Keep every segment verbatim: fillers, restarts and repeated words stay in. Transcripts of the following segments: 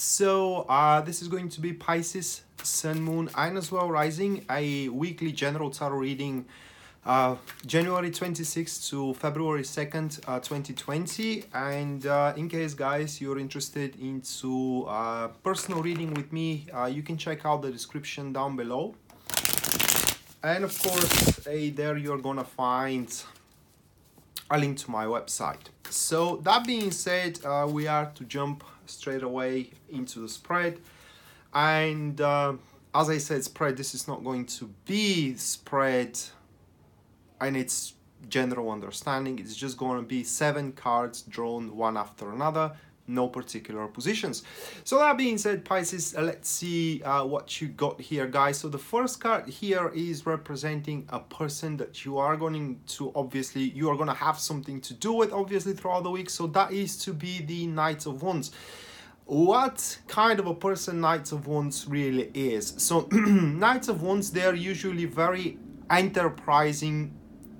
So uh, this is going to be Pisces Sun, Moon and as well Rising, a weekly general tarot reading, uh, January twenty-sixth to February second, uh, twenty twenty. And uh, in case guys you're interested into uh, personal reading with me, uh, you can check out the description down below. And of course, hey, there you're gonna find a link to my website. So that being said, uh, we are to jump straight away into the spread. And uh, as I said, spread, this is not going to be spread and it's general understanding. It's just going to be seven cards drawn one after another, no particular positions. So that being said, Pisces, uh, let's see uh, what you got here, guys. So the first card here is representing a person that you are going to, obviously, you are going to have something to do with, obviously, throughout the week. So that is to be the Knight of Wands. What kind of a person Knight of Wands really is. So Knights of Wands, they're usually very enterprising,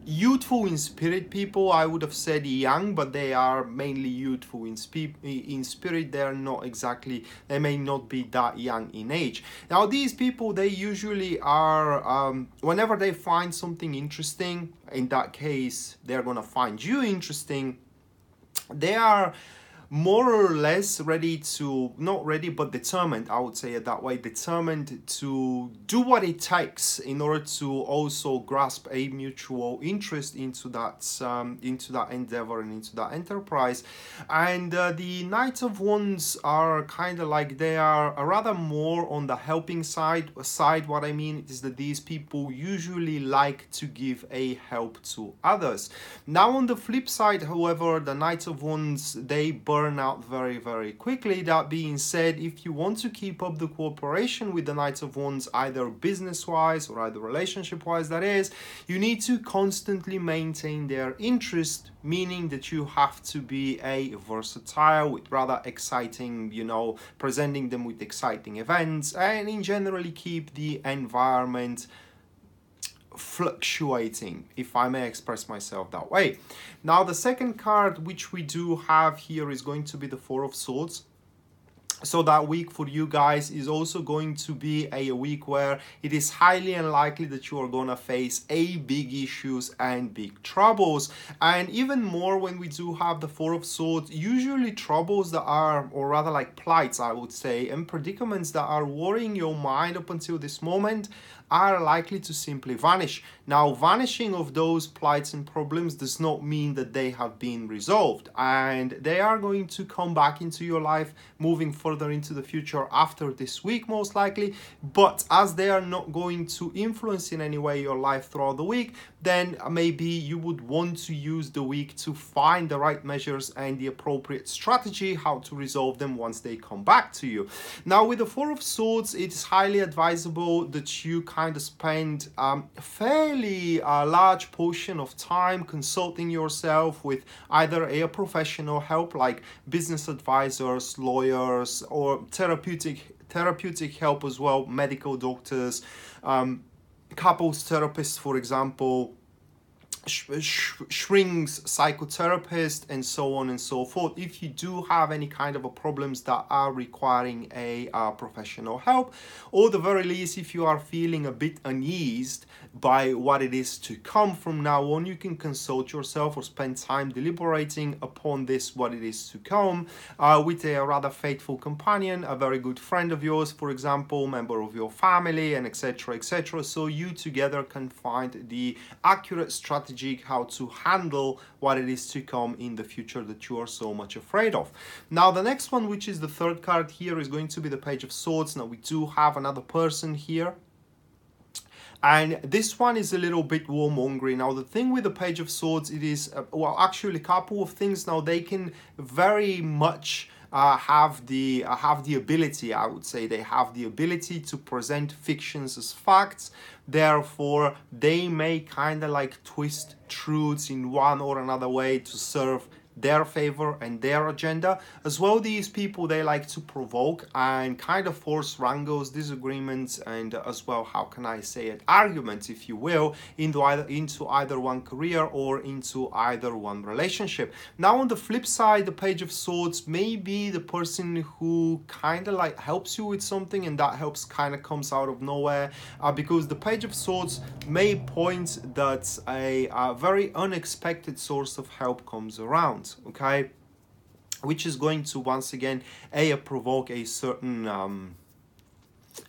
youthful in spirit people. I would have said young, but they are mainly youthful in, sp in spirit. They're not exactly, they may not be that young in age. Now these people, they usually are, um, whenever they find something interesting, in that case, they're gonna find you interesting. They are more or less ready to, not ready, but determined, I would say it that way, determined to do what it takes in order to also grasp a mutual interest into that, um, into that endeavor and into that enterprise. And uh, the Knights of Wands are kind of like, they are rather more on the helping side, side. What I mean is that these people usually like to give a help to others. Now on the flip side, however, the Knights of Wands, they burn out very very quickly. That being said, if you want to keep up the cooperation with the Knights of Wands, either business wise or either relationship wise, that is, you need to constantly maintain their interest, meaning that you have to be a versatile with rather exciting, you know, presenting them with exciting events, and in generally keep the environment fluctuating, if I may express myself that way. Now the second card which we do have here is going to be the Four of Swords. So that week for you guys is also going to be a week where it is highly unlikely that you are gonna face a big issues and big troubles. And even more when we do have the Four of Swords, usually troubles that are, or rather like plights, I would say, and predicaments that are worrying your mind up until this moment are likely to simply vanish. Now, vanishing of those plights and problems does not mean that they have been resolved, and they are going to come back into your life moving further into the future after this week most likely. But as they are not going to influence in any way your life throughout the week, then maybe you would want to use the week to find the right measures and the appropriate strategy how to resolve them once they come back to you. Now with the Four of Swords, it's highly advisable that you can kind of spend um, a fairly uh, large portion of time consulting yourself with either a professional help like business advisors, lawyers, or therapeutic therapeutic help as well, medical doctors, um, couples therapists, for example, Schwing's psychotherapist, and so on and so forth, if you do have any kind of a problems that are requiring a uh, professional help, or the very least if you are feeling a bit uneased by what it is to come from now on, you can consult yourself or spend time deliberating upon this, what it is to come, uh, with a rather faithful companion, a very good friend of yours, for example, member of your family, and etc, etc, so you together can find the accurate strategy how to handle what it is to come in the future that you are so much afraid of. Now the next one, which is the third card here, is going to be the Page of Swords. Now we do have another person here, and this one is a little bit warmongering. Now the thing with the Page of Swords, it is uh, well, actually a couple of things. Now they can very much Uh, have the uh, have the ability, I would say they have the ability to present fictions as facts, therefore they may kind of like twist truths in one or another way to serve their favor and their agenda. As well, these people, they like to provoke and kind of force wrangles, disagreements, and as well, how can I say it, arguments, if you will, into either into either one career or into either one relationship. Now, on the flip side, the Page of Swords may be the person who kind of like helps you with something, and that helps kind of comes out of nowhere, uh, because the Page of Swords may point that a, a very unexpected source of help comes around, okay, which is going to once again a provoke a certain um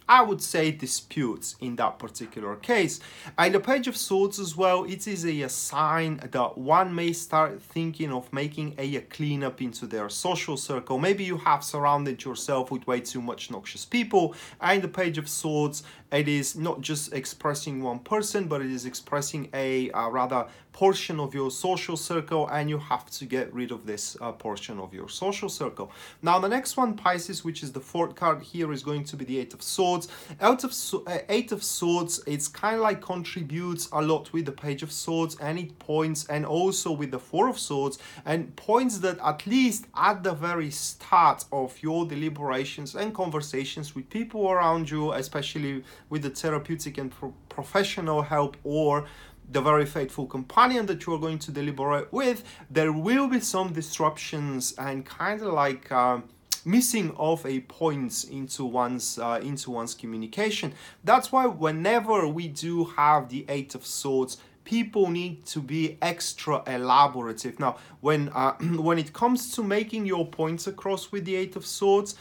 I would say disputes in that particular case. And the Page of Swords as well, it is a, a sign that one may start thinking of making a, a cleanup into their social circle. Maybe you have surrounded yourself with way too much noxious people, and the Page of Swords, it is not just expressing one person, but it is expressing a, a rather portion of your social circle, and you have to get rid of this uh, portion of your social circle. Now, the next one, Pisces, which is the fourth card here, is going to be the Eight of Swords. Out of uh, Eight of Swords, it's kind of like contributes a lot with the Page of Swords, and it points, and also with the Four of Swords, and points that at least at the very start of your deliberations and conversations with people around you, especially with the therapeutic and pro professional help or the very faithful companion that you are going to deliberate with, there will be some disruptions and kind of like um, missing of a points into one's uh, into one's communication. That's why whenever we do have the Eight of Swords, people need to be extra elaborative. Now, when uh, when it comes to making your points across with the Eight of Swords,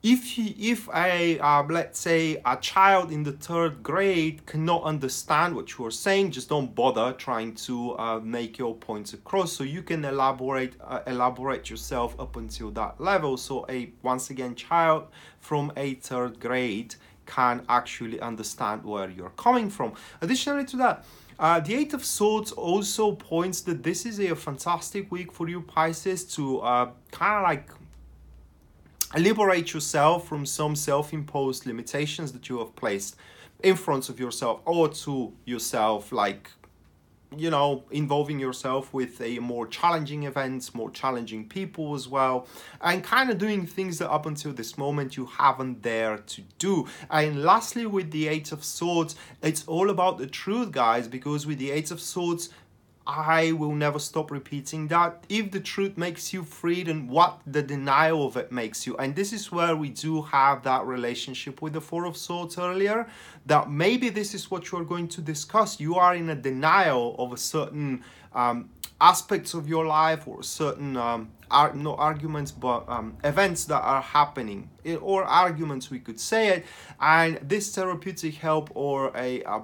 if he, if a uh, let's say a child in the third grade cannot understand what you are saying, just don't bother trying to uh, make your points across. So you can elaborate uh, elaborate yourself up until that level. So a once again child from a third grade can actually understand where you're coming from. Additionally to that, Uh, the Eight of Swords also points that this is a fantastic week for you, Pisces, to uh, kind of like liberate yourself from some self-imposed limitations that you have placed in front of yourself or to yourself, like, you know, involving yourself with a more challenging events, more challenging people as well, and kind of doing things that up until this moment you haven't dared to do. And lastly, with the Eight of Swords, it's all about the truth, guys, because with the Eight of Swords, I will never stop repeating that if the truth makes you free, then what the denial of it makes you. And this is where we do have that relationship with the Four of Swords earlier, that maybe this is what you're going to discuss. You are in a denial of a certain um, aspects of your life or certain, um, ar no arguments, but um, events that are happening, it, or arguments we could say it. And this therapeutic help or a, a,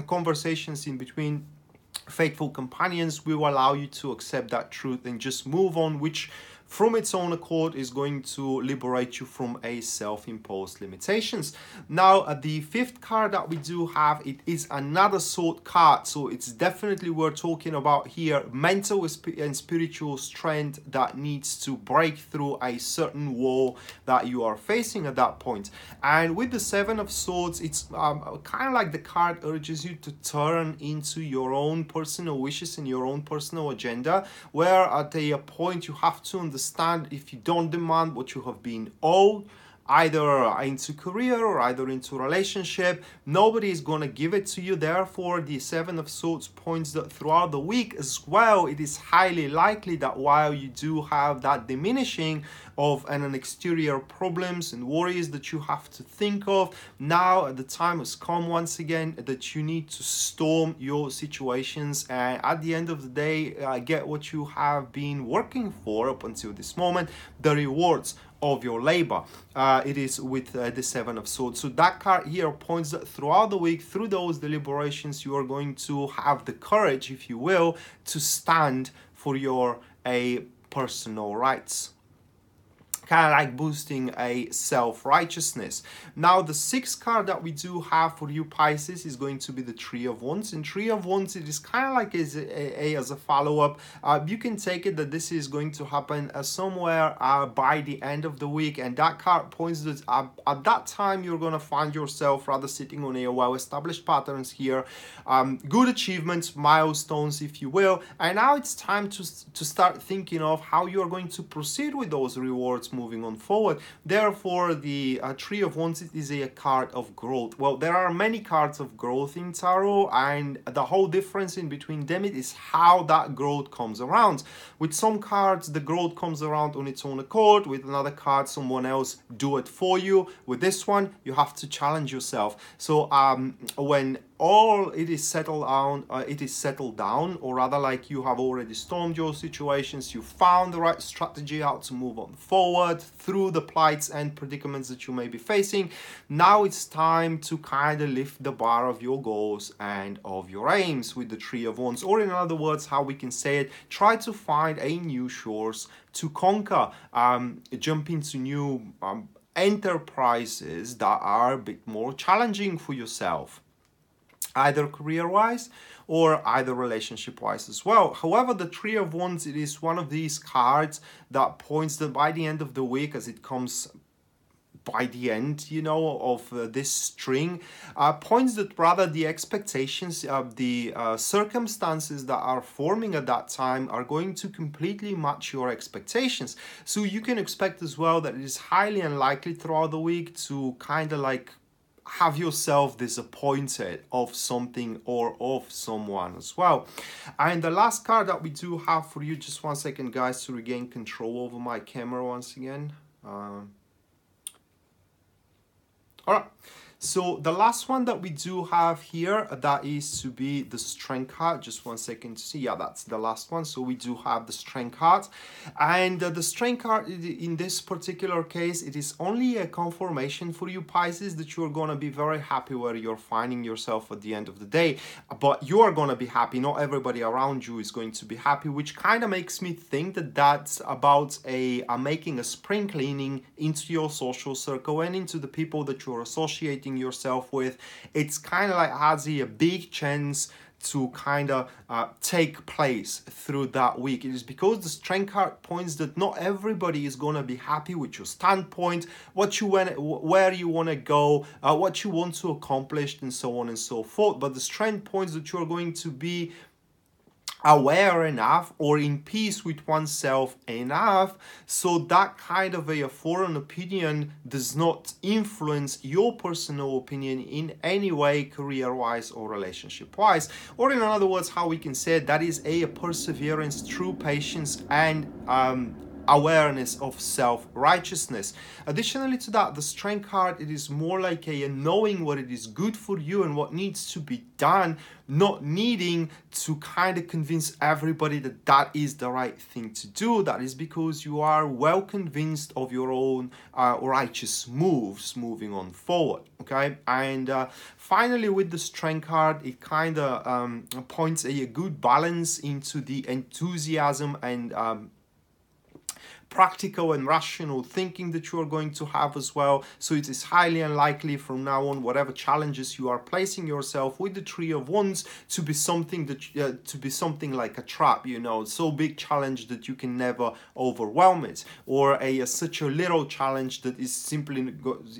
a conversations in between faithful companions will allow you to accept that truth and just move on, which from its own accord is going to liberate you from a self-imposed limitations. Now, uh, the fifth card that we do have, it is another sword card, so it's definitely we're talking about here mental and spiritual strength that needs to break through a certain wall that you are facing at that point. And with the Seven of Swords, it's um, kind of like the card urges you to turn into your own personal wishes and your own personal agenda, where at a point you have to understand Understand if you don't demand what you have been owed, either into career or either into relationship, nobody is going to give it to you. Therefore, the Seven of Swords points that throughout the week as well, it is highly likely that while you do have that diminishing of and an exterior problems and worries that you have to think of, now the time has come once again that you need to storm your situations and at the end of the day uh, get what you have been working for up until this moment, the rewards of your labor. Uh, it is with uh, the Seven of Swords. So that card here points that throughout the week, through those deliberations, you are going to have the courage, if you will, to stand for your a personal rights. kind of like boosting a self-righteousness. Now the sixth card that we do have for you, Pisces, is going to be the Three of Wands. And Three of Wands, it is kind of like as a, a, as a follow-up. Uh, you can take it that this is going to happen uh, somewhere uh, by the end of the week, and that card points that uh, at that time you're going to find yourself rather sitting on a well-established patterns here, um, good achievements, milestones, if you will, and now it's time to, to start thinking of how you are going to proceed with those rewards moving on forward. Therefore, the uh, Three of Wands is a card of growth. Well, there are many cards of growth in tarot, and the whole difference in between them is how that growth comes around. With some cards, the growth comes around on its own accord. With another card, someone else do it for you. With this one, you have to challenge yourself. So um, when all it is settled down, uh, it is settled down, or rather like you have already stormed your situations, you found the right strategy how to move on forward through the plights and predicaments that you may be facing. Now it's time to kind of lift the bar of your goals and of your aims with the Three of Wands, or in other words, how we can say it, try to find a new source to conquer, um, jump into new um, enterprises that are a bit more challenging for yourself, either career-wise or either relationship-wise as well. However, the Three of Wands, it is one of these cards that points that by the end of the week, as it comes by the end, you know, of uh, this string, uh, points that rather the expectations of the uh, circumstances that are forming at that time are going to completely match your expectations. So you can expect as well that it is highly unlikely throughout the week to kind of like have yourself disappointed of something or of someone as well. And the last card that we do have for you, just one second guys to regain control over my camera once again. Um, all right. So the last one that we do have here, that is to be the Strength card. Just one second to see. Yeah, that's the last one. So we do have the Strength card. And uh, the Strength card in this particular case, it is only a confirmation for you, Pisces, that you're going to be very happy where you're finding yourself at the end of the day. But you are going to be happy. Not everybody around you is going to be happy, which kind of makes me think that that's about a, a making a spring cleaning into your social circle and into the people that you're associating yourself with. It's kind of like has a big chance to kind of uh, take place through that week. It is because the Strength card points that not everybody is going to be happy with your standpoint, what you went, where you want to go, uh, what you want to accomplish, and so on and so forth. But the Strength points that you're going to be aware enough or in peace with oneself enough so that kind of a foreign opinion does not influence your personal opinion in any way, career-wise or relationship-wise. Or in other words, how we can say it, that is a perseverance, true patience, and um, awareness of self-righteousness. Additionally to that, the Strength card, it is more like a knowing what it is good for you and what needs to be done, not needing to kind of convince everybody that that is the right thing to do. That is because you are well convinced of your own uh, righteous moves moving on forward, okay? And uh, finally, with the Strength card, it kind of um, points a good balance into the enthusiasm and um, practical and rational thinking that you are going to have as well. So it is highly unlikely from now on, whatever challenges you are placing yourself with the Three of Wands to be something that uh, to be something like a trap, you know, so big challenge that you can never overwhelm it, or a, a such a little challenge that is simply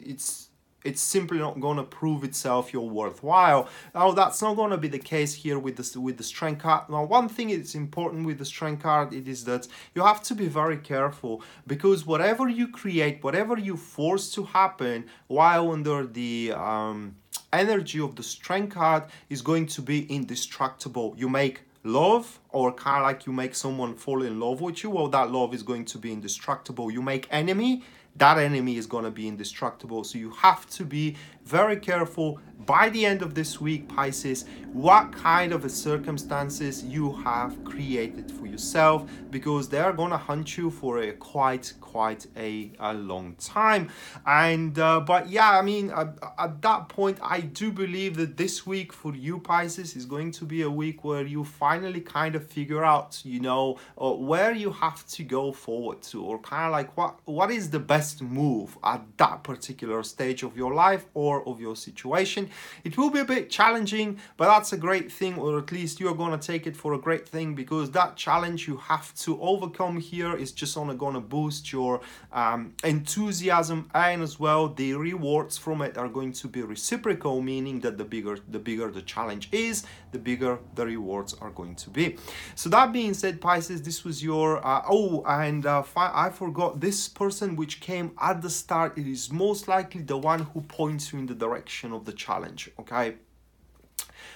it's it's simply not going to prove itself you're worthwhile. Now, that's not going to be the case here with the, with the Strength card. Now, one thing is important with the Strength card, it is that you have to be very careful, because whatever you create, whatever you force to happen while under the um, energy of the Strength card is going to be indestructible. You make love, or kind of like you make someone fall in love with you, well, that love is going to be indestructible. You make enemy, that enemy is going to be indestructible. So you have to be very careful by the end of this week, Pisces, what kind of circumstances you have created for yourself, because they are going to hunt you for a quite quite a, a long time. And uh, but yeah, I mean, at, at that point, I do believe that this week for you, Pisces, is going to be a week where you finally kind of figure out, you know, uh, where you have to go forward to, or kind of like what what is the best move at that particular stage of your life or of your situation. It will be a bit challenging, but that's a great thing, or at least you're going to take it for a great thing, because that challenge you have to overcome here is just only going to boost your um, enthusiasm, and as well the rewards from it are going to be reciprocal, meaning that the bigger the bigger the challenge is, the bigger the rewards are going to be. So that being said, Pisces, this was your uh, oh and uh, I forgot this person which came at the start. It is most likely the one who points you in the direction of the challenge, okay?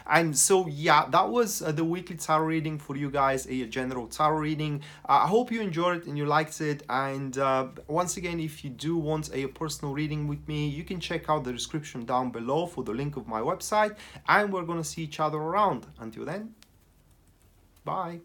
And so yeah, that was uh, the weekly tarot reading for you guys, a general tarot reading. uh, I hope you enjoyed it and you liked it, and uh, once again, if you do want a personal reading with me, you can check out the description down below for the link of my website, and we're gonna see each other around. Until then, bye.